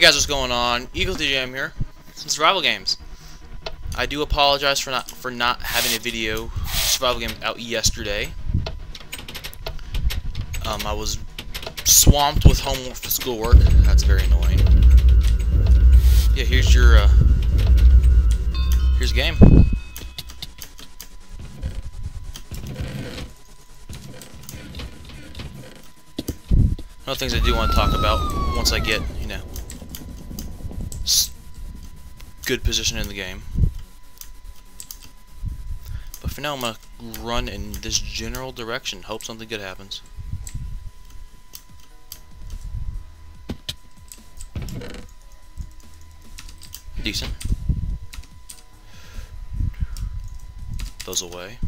Hey guys, what's going on? Eagle DJM here. Some survival games. I do apologize for not having a video survival game out yesterday. I was swamped with homework for schoolwork. That's very annoying. Yeah, here's your here's the game. One of the things I do want to talk about once I get, you know, good position in the game. But for now, I'm going to run in this general direction. Hope something good happens. Decent. Those away.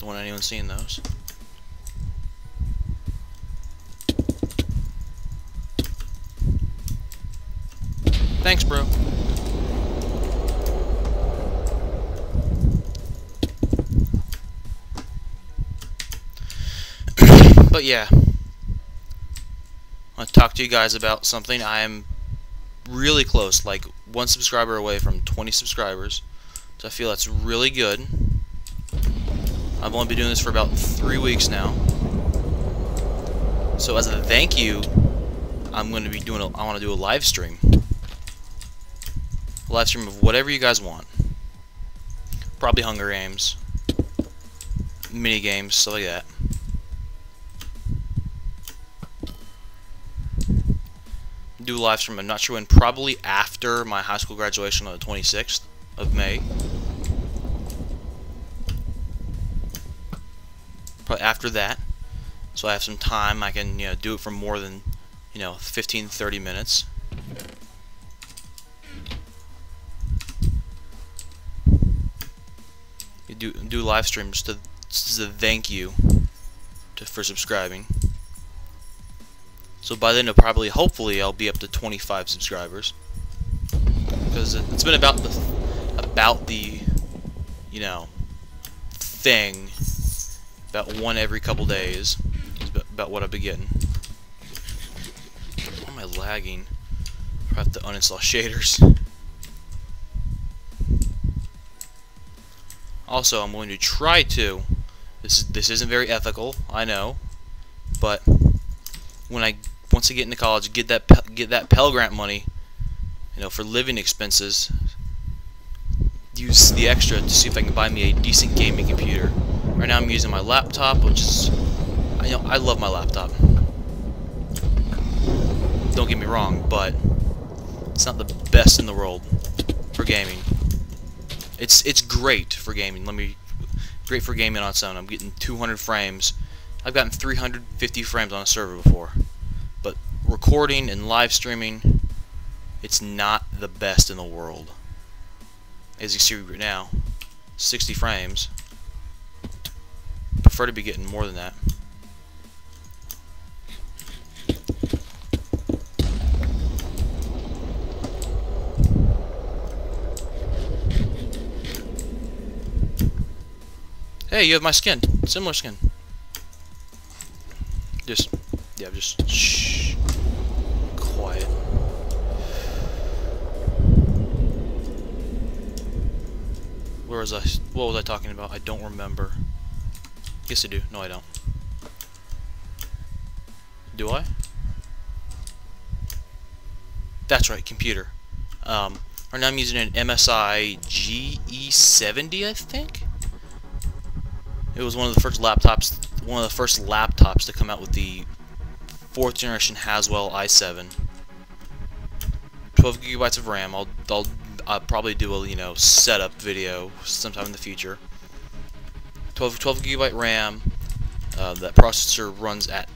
Don't want anyone seeing those. Thanks, bro. But yeah, I want to talk to you guys about something. I am really close, like one subscriber away from 20 subscribers, so I feel that's really good. I've only been doing this for about 3 weeks now. So as a thank you, I'm going to be doing. I want to do a live stream. Live stream of whatever you guys want. Probably Hunger Games, mini games, stuff like that. Do a live stream. I'm not sure when. Probably after my high school graduation on the 26th of May. Probably after that, so I have some time. I can, you know, do it for more than, you know, 15-30 minutes. Do live streams to thank you for subscribing. So by then, hopefully I'll be up to 25 subscribers, because it's been about the you know, thing, about one every couple days is about what I've been getting. Why am I lagging? I have to uninstall shaders. Also, I'm going to try to, this isn't very ethical, I know, but when once I get into college, get that Pell Grant money, you know, for living expenses, use the extra to see if I can buy me a decent gaming computer. Right now I'm using my laptop, which is, you know, I love my laptop. Don't get me wrong, but it's not the best in the world for gaming. It's great for gaming. Great for gaming on its own. I'm getting 200 frames. I've gotten 350 frames on a server before. But recording and live streaming, it's not the best in the world. As you see right now, 60 frames. I prefer to be getting more than that. Hey, you have my skin. Similar skin. Just shh. Quiet. Where was I? What was I talking about? I don't remember. Yes, I do. No, I don't. Do I? That's right, computer. Right now I'm using an MSI GE70, I think? It was one of the first laptops to come out with the 4th generation Haswell i7. 12 gigabytes of RAM. I'll probably do a, you know, setup video sometime in the future. 12 gigabyte RAM. That processor runs at,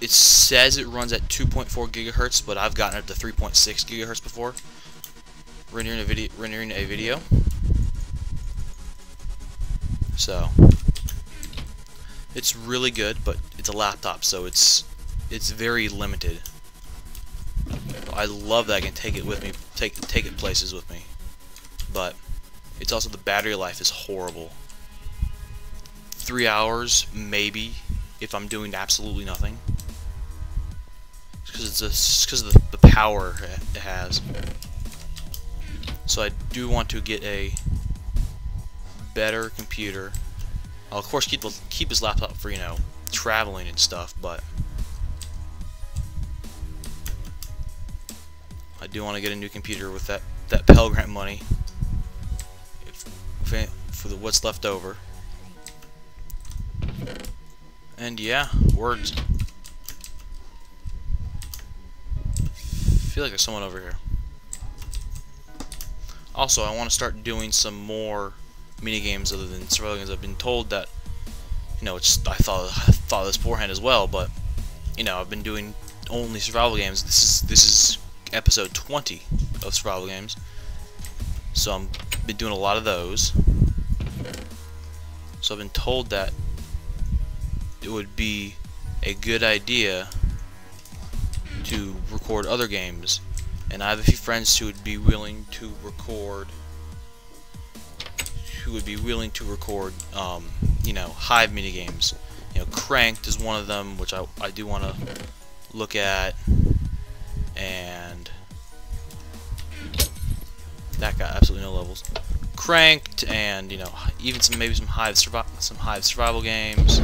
it says it runs at 2.4 gigahertz, but I've gotten up to 3.6 gigahertz before rendering a video. So it's really good, but it's a laptop, so it's very limited. I love that I can take it with me, take it places with me, but it's also, the battery life is horrible. 3 hours, maybe, if I'm doing absolutely nothing. because of the power it has. So I do want to get a better computer. I'll of course keep his laptop for, you know, traveling and stuff, but I do want to get a new computer with that Pell Grant money, if for the what's left over. And yeah, words. I feel like there's someone over here. Also, I want to start doing some more mini games other than survival games. I've been told that, you know, I thought this beforehand as well, but you know, I've been doing only survival games. This is episode 20 of survival games, so I've been doing a lot of those. So I've been told that it would be a good idea to record other games, and I have a few friends who would be willing to record you know, Hive mini games. You know, Cranked is one of them, which I do want to look at, and that got absolutely no levels. Cranked, and you know, even some Hive survival games.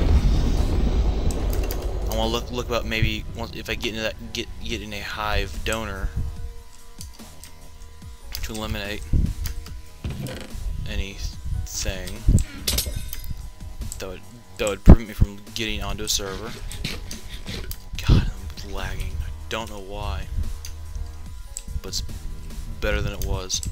I want to look about maybe once, if I get into that, get in a Hive donor to eliminate anything that would prevent me from getting onto a server. God, I'm lagging. I don't know why, but it's better than it was.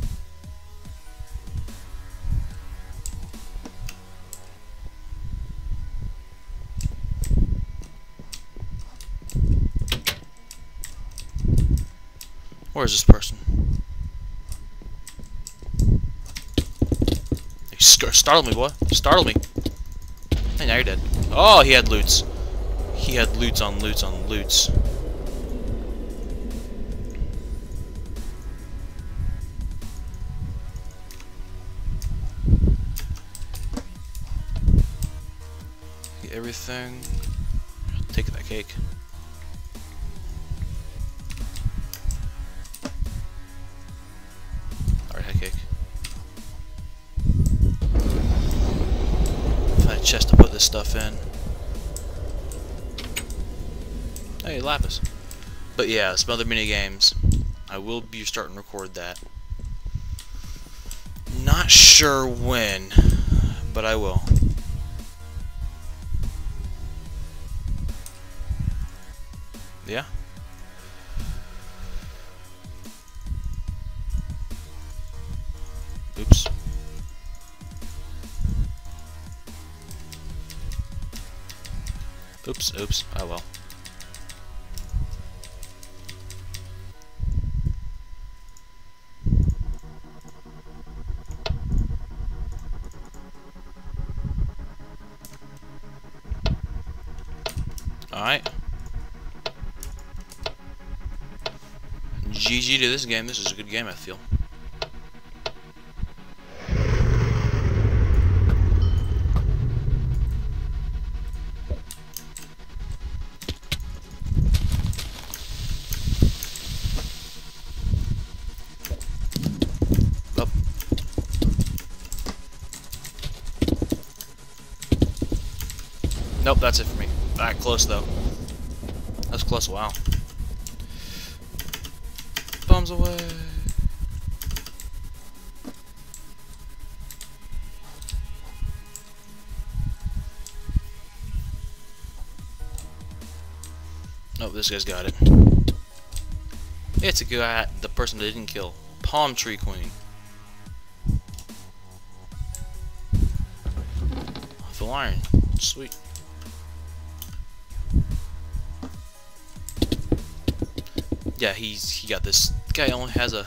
Where is this person? You startled me, boy. Startled me. Hey, now you're dead. Oh, he had loots. He had loots on loots on loots. Get everything. I'll take that cake. Chest to put this stuff in. Hey, lapis. But yeah, some other mini games. I will be starting to record that. Not sure when, but I will. Yeah. Oops. Oops, oops, oh well. Alright. GG to this game. This is a good game, I feel. Nope, that's it for me. Alright, close though. That's close, wow. Bombs away. Nope, this guy's got it. It's a guy, the person that didn't kill. Palm Tree Queen. I feel iron. Sweet. Yeah, he got this. Guy only has a...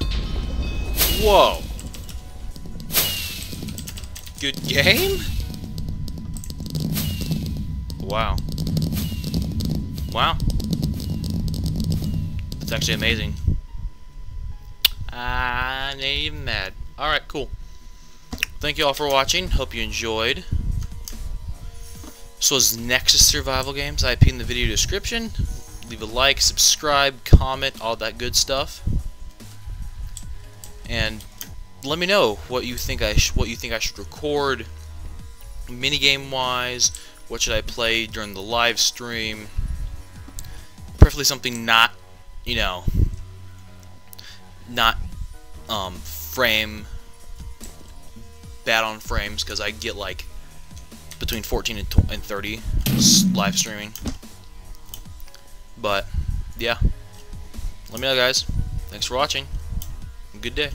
Whoa! Good game? Wow. Wow. That's actually amazing. I'm not even mad. Alright, cool. Thank you all for watching. Hope you enjoyed. This was Nexus Survival Games. IP in the video description. leave a like, subscribe, comment, all that good stuff. And let me know what you think I should record, minigame wise. What should I play during the live stream? Preferably something not, you know, not bad on frames, because I get like between 14 and 30 live streaming. But yeah, let me know, guys. Thanks for watching. Good day.